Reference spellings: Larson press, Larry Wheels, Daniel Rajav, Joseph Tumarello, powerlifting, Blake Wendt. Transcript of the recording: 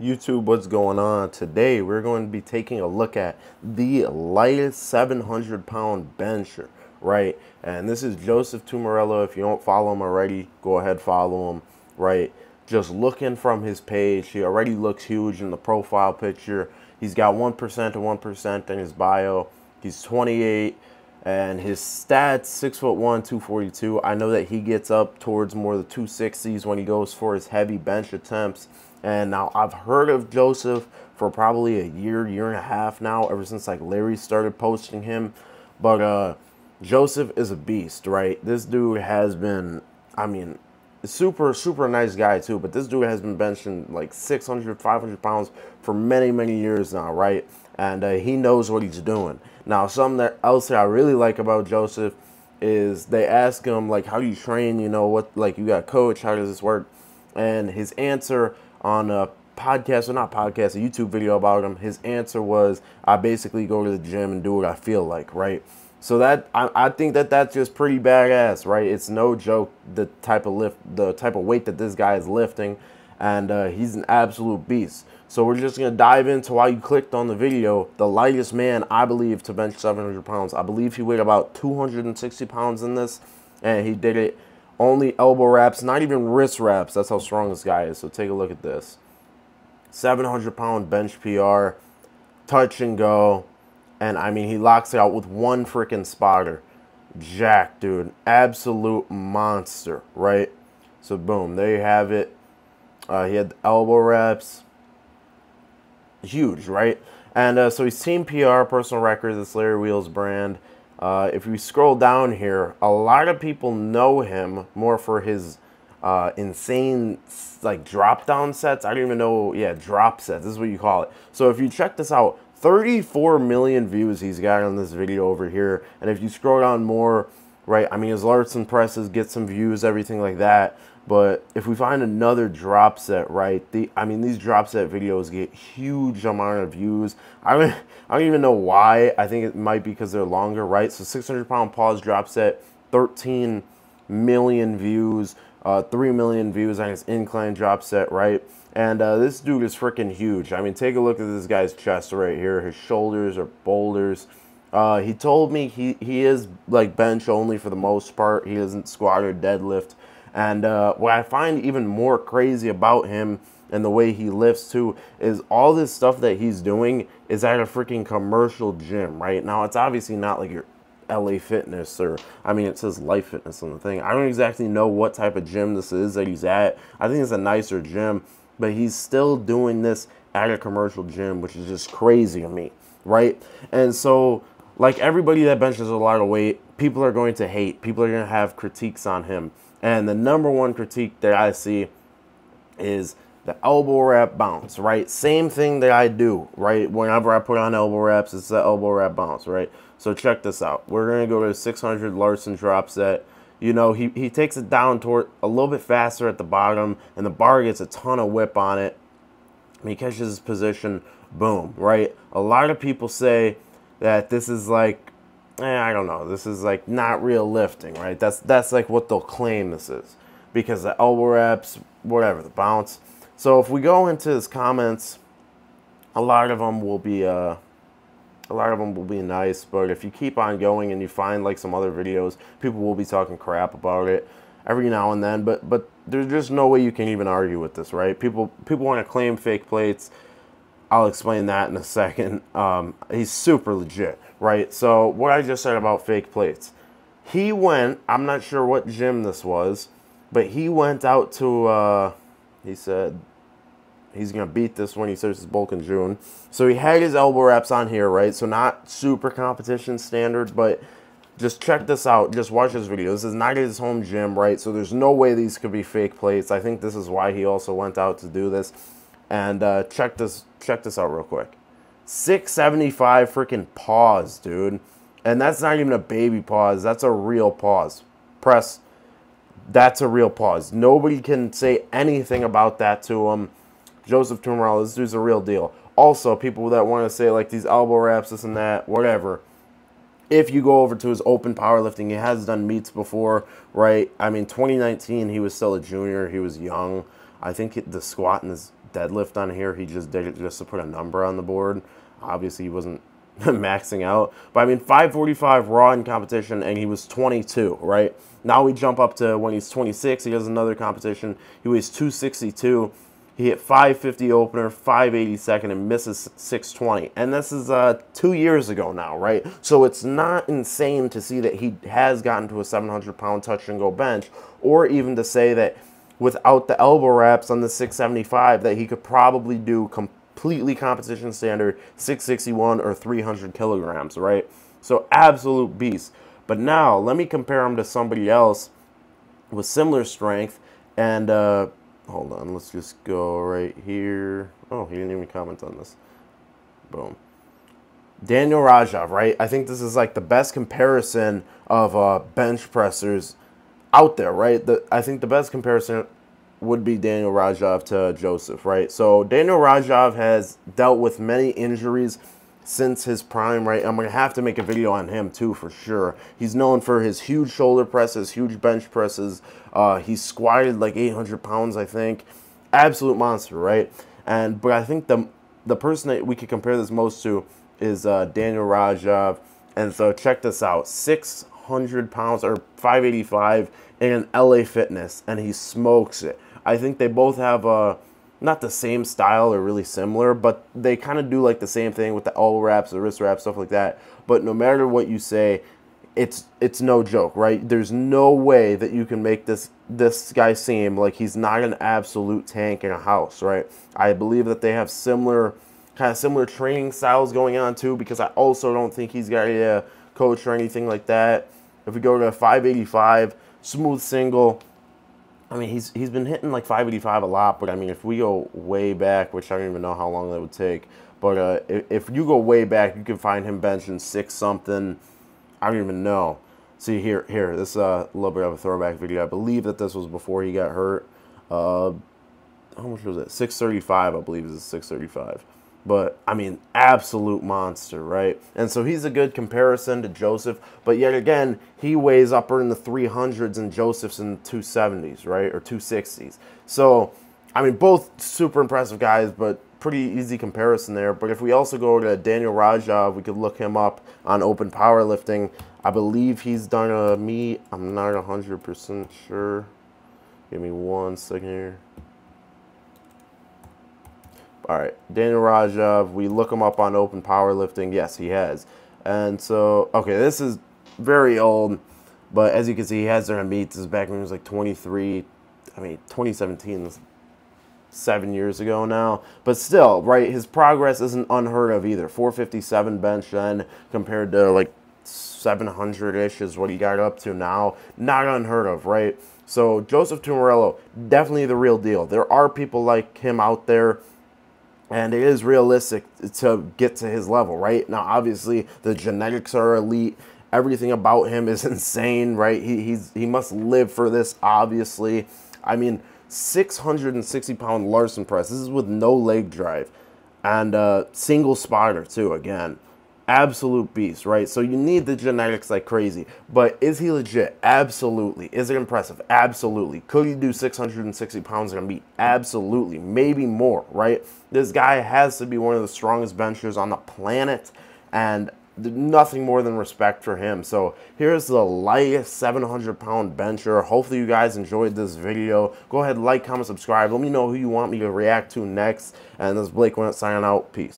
YouTube, what's going on? Today we're going to be taking a look at the lightest 700-pound bencher, right? And this is Joseph Tumarello. If you don't follow him already, go ahead, follow him, right? Just looking from his page, he already looks huge in the profile picture. He's got 1% to 1% in his bio. He's 28, and his stats, 6'1", 242. I know that he gets up towards more the 260s when he goes for his heavy bench attempts. And now I've heard of Joseph for probably a year, year and a half now, ever since like Larry started posting him. But Joseph is a beast, right? This dude has been, I mean, super nice guy too. But this dude has been benching like 600, 500 pounds for many, many years now, right? And he knows what he's doing. Now, something else that I really like about Joseph is they ask him, like, how do you train? You know, what, like, you got a coach? How does this work? And his answer on a podcast, or not podcast, a YouTube video about him, his answer was, I basically go to the gym and do what I feel like, right? So that, I think that that's just pretty badass, right? It's no joke, the type of lift, the type of weight that this guy is lifting, and he's an absolute beast. So we're just going to dive into why you clicked on the video. The lightest man, I believe, to bench 700 pounds. I believe he weighed about 260 pounds in this, and he did it only elbow wraps, not even wrist wraps. That's how strong this guy is. So take a look at this. 700-pound bench PR, touch and go. And, I mean, he locks it out with one freaking spotter. Jack, dude. Absolute monster, right? So, boom. There you have it. He had the elbow wraps. Huge, right? And so he's team PR, personal record, this Larry Wheels brand. If you scroll down here, a lot of people know him more for his insane, like, drop down sets. I don't even know. Yeah, drop sets. This is what you call it. So if you check this out, 34 million views he's got on this video over here. And if you scroll down more, right, I mean, his lats and presses get some views, everything like that. But if we find another drop set, right, I mean, these drop set videos get huge amount of views. I don't even know why. I think it might be because they're longer, right? So 600-pound pause drop set, 13 million views, 3 million views on his incline drop set, right? And this dude is freaking huge. I mean, take a look at this guy's chest right here. His shoulders are boulders. He told me he is, like, bench only for the most part. He doesn't squat or deadlift. And what I find even more crazy about him and the way he lifts too is all this stuff that he's doing is at a freaking commercial gym, right? Now, it's obviously not like your LA Fitness, or, I mean, it says Life Fitness on the thing. I don't exactly know what type of gym this is that he's at. I think it's a nicer gym, but he's still doing this at a commercial gym, which is just crazy to me, right? And so, like, everybody that benches a lot of weight, people are going to hate. People are going to have critiques on him. And the number one critique that I see is the elbow wrap bounce, right? Same thing that I do, right? Whenever I put on elbow wraps, it's the elbow wrap bounce, right? So check this out. We're going to go to 600 Larson drop set. You know, he takes it down toward a little bit faster at the bottom, and the bar gets a ton of whip on it. And he catches his position, boom, right? A lot of people say that this is like, I don't know, this is like not real lifting, right? That's like what they'll claim this is, because the elbow wraps, whatever, the bounce. So if we go into his comments, a lot of them will be nice, but if you keep on going and you find like some other videos, people will be talking crap about it every now and then. But there's just no way you can even argue with this, right? People want to claim fake plates. I'll explain that in a second. He's super legit, right? So what I just said about fake plates, he went, I'm not sure what gym this was, but he went out to, he said he's going to beat this when he starts his bulk in June. So he had his elbow wraps on here, right? So not super competition standard, but just check this out. Just watch this video. This is not his home gym, right? So there's no way these could be fake plates. I think this is why he also went out to do this. And check this out real quick. 675 freaking pause, dude. And that's not even a baby pause. That's a real pause. Press. That's a real pause. Nobody can say anything about that to him. Joseph Tumarello, this dude's a real deal. Also, people that want to say, like, these elbow wraps, this and that, whatever. If you go over to his open powerlifting, he has done meets before, right? I mean, 2019, he was still a junior. He was young. I think the squat in his deadlift on here. He just did it just to put a number on the board. Obviously, he wasn't maxing out. But, I mean, 545 raw in competition, and he was 22, right? Now we jump up to when he's 26. He does another competition. He weighs 262. He hit 550 opener, 580 second, and misses 620. And this is 2 years ago now, right? So it's not insane to see that he has gotten to a 700-pound touch-and-go bench, or even to say that without the elbow wraps on the 675 that he could probably do completely competition standard 661 or 300 kilograms, right? So absolute beast. But now let me compare him to somebody else with similar strength and... hold on, let's just go right here. Oh, he didn't even comment on this. Boom. Daniel Rajav, right? I think this is like the best comparison of bench pressers out there, right? I think the best comparison would be Daniel Rajav to Joseph, right? So Daniel Rajav has dealt with many injuries since his prime, right? I'm going to have to make a video on him too, for sure. He's known for his huge shoulder presses, huge bench presses. He squatted like 800 pounds, I think. Absolute monster, right? And but I think the person that we could compare this most to is Daniel Rajav. And so check this out: 600 pounds or 585 in LA Fitness, and he smokes it. I think they both have a not the same style or really similar, but they kind of do like the same thing with the elbow wraps, the wrist wraps, stuff like that. But no matter what you say, it's no joke, right? There's no way that you can make this guy seem like he's not an absolute tank in a house, right? I believe that they have similar training styles going on too, because I also don't think he's got a coach or anything like that. If we go to 585 smooth single, I mean, he's been hitting like 585 a lot, but I mean, if we go way back, which I don't even know how long that would take, but if you go way back, you can find him benching 6 something. I don't even know. See here, this is a little bit of a throwback video. I believe that this was before he got hurt. How much was it? 635, I believe, is 635. But, I mean, absolute monster, right? And so he's a good comparison to Joseph. But yet again, he weighs upper in the 300s and Joseph's in the 270s, right? Or 260s. So, I mean, both super impressive guys, but pretty easy comparison there. But if we also go to Daniel Rajav, we could look him up on Open Powerlifting. I believe he's done a meet. I'm not 100% sure. Give me 1 second here. All right, Daniel Rajav, we look him up on Open Powerlifting. Yes, he has. And so, okay, this is very old, but as you can see, he has done meets. This is back when he was like 23, I mean, 2017, 7 years ago now. But still, right, his progress isn't unheard of either. 457 bench then compared to like 700-ish is what he got up to now. Not unheard of, right? So Joseph Tumarello, definitely the real deal. There are people like him out there, and it is realistic to get to his level, right? Now, obviously, the genetics are elite. Everything about him is insane, right? He must live for this, obviously. I mean, 660-pound Larson press. This is with no leg drive. And single spotter, too, again. Absolute beast, right? So you need the genetics like crazy. But is he legit? Absolutely. Is it impressive? Absolutely. Could he do 660 pounds in a meet? Absolutely. Maybe more, right? This guy has to be one of the strongest benchers on the planet, and nothing more than respect for him. So here's the lightest 700-pound bencher. Hopefully you guys enjoyed this video. Go ahead, like, comment, subscribe. Let me know who you want me to react to next. And this is Blake Wendt signing out. Peace.